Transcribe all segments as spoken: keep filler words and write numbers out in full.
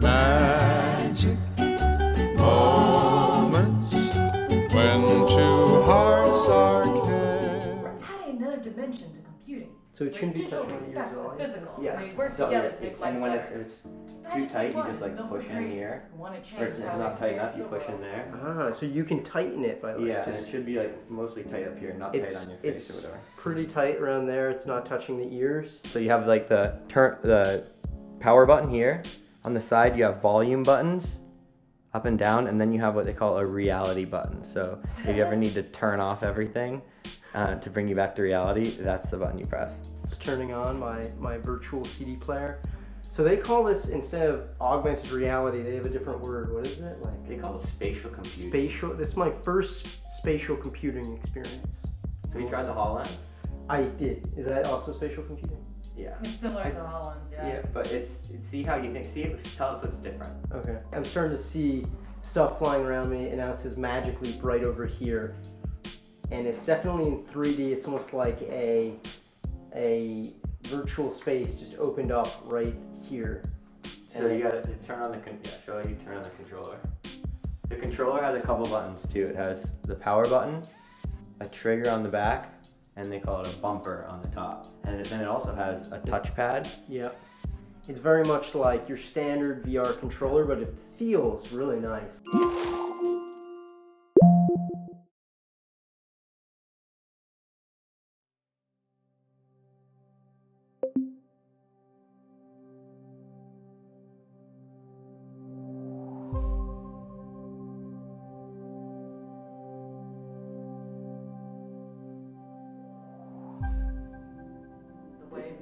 Magic moments when two hearts are cast. Adding another dimension to computing. So it shouldn't like, be touching on your drawing. Physical. Yeah. When you work so together, it takes like. And when it's, it's too tight, you just like push in here. Or if it's not tight enough, you push in there. Ah, so you can tighten it by like. Yeah, just, and it should be like mostly tight up here, not tight on your face or whatever. It's pretty tight around there. It's not touching the ears. So you have like the turn the power button here. On the side, you have volume buttons, up and down, and then you have what they call a reality button. So if you ever need to turn off everything. Uh, to bring you back to reality, that's the button you press. It's turning on my, my virtual C D player. So they call this, instead of augmented reality, they have a different word. What is it? Like they call it spatial computing. Spatial. This is my first spatial computing experience. Have you tried the HoloLens? I did. Is that also spatial computing? Yeah. It's similar I, to the HoloLens, yeah. Yeah, but it's, see how you think, see, tell us what's different. Okay. I'm starting to see stuff flying around me, and now it says Magic Leap right over here. And it's definitely in three D. It's almost like a a virtual space just opened up right here. So and you gotta turn on the con yeah, show you turn on the controller. The controller has a couple buttons too. It has the power button, a trigger on the back, and they call it a bumper on the top. And then it also has a touchpad. Yeah. It's very much like your standard V R controller, but it feels really nice.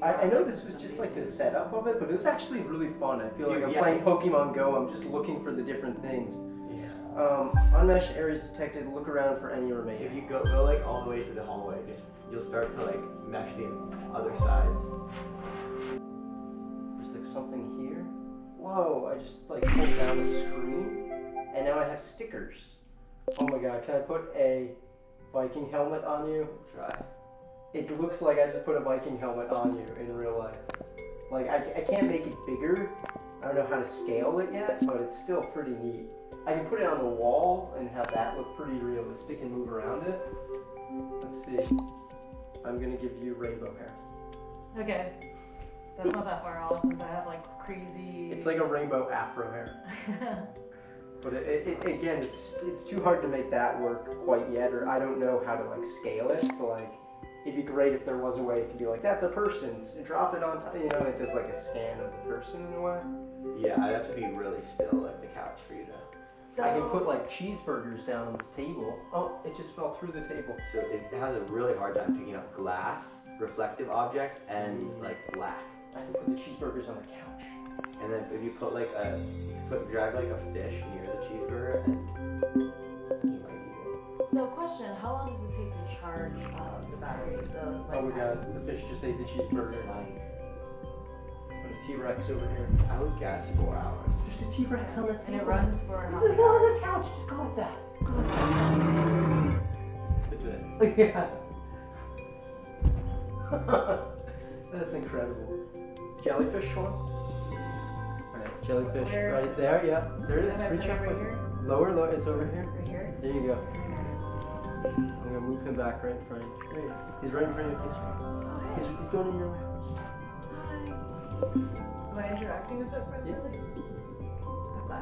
I know this was just like the setup of it, but it was actually really fun. I feel Dude, like I'm yeah. playing Pokemon Go. I'm just looking for the different things. Yeah. Um, unmeshed areas detected. Look around for any remaining. If you go, go like all the way to the hallway, just you'll start to like mesh the other sides. There's like something here. Whoa! I just like pulled down the screen, and now I have stickers. Oh my god! Can I put a Viking helmet on you? Try. It looks like I just put a Viking helmet on you in real life. Like, I, I can't make it bigger. I don't know how to scale it yet, but it's still pretty neat. I can put it on the wall and have that look pretty realistic and move around it. Let's see. I'm gonna give you rainbow hair. Okay. That's not that far off since I have like crazy... It's like a rainbow afro hair. But it, it, it, again, it's, it's too hard to make that work quite yet, or I don't know how to like scale it to like... It'd be great if there was a way you could be like, that's a person, drop it on top, you know, it does like a scan of the person in a way. Yeah, I'd have to be really still, like the couch for you to... So... I can put like cheeseburgers down on this table. Oh, it just fell through the table. So it has a really hard time picking up glass, reflective objects, and like black. I can put the cheeseburgers on the couch. And then if you put like a, you put, drag like a fish near the cheeseburger and... So question, how long does it take to charge uh, the battery? The, like, oh my god, the fish just ate the cheeseburger. It's like... Put a T-Rex over here. I would guess four hours. There's a T-Rex on the table. And it runs for how many hours? It's on the couch, just go with that. Go with that. That's it. Yeah. That's incredible. Jellyfish one? Alright, jellyfish Where? right there, yeah. There it is, reach up. Lower, lower, it's over here. Right here? There you go. I'm gonna move him back right in front of you. He's right in front of your face. Right? He's, he's going in your lap. Hi. Am I interacting with it properly?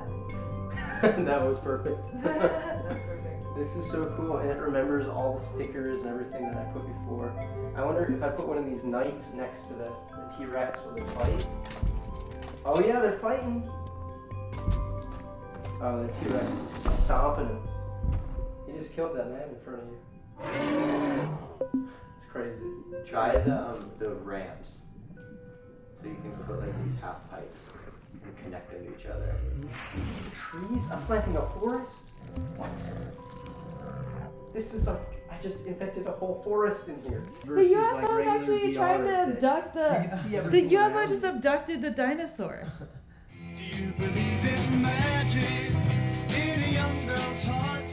Yeah. Like, that was perfect. That's perfect. This is so cool, and it remembers all the stickers and everything that I put before. I wonder if I put one of these knights next to the, the T-Rex, will they fight? Oh yeah, they're fighting. Oh, the T-Rex is stomping him. You just killed that man in front of you. It's crazy. Try the um, the ramps. So you can put like these half pipes and connect them to each other. Trees? I'm planting a forest? What? This is like, I just infected a whole forest in here. The U F O like is actually V R trying to abduct the... You can see everything the U F O around. Just abducted the dinosaur. Do you believe in magic in a young girl's heart?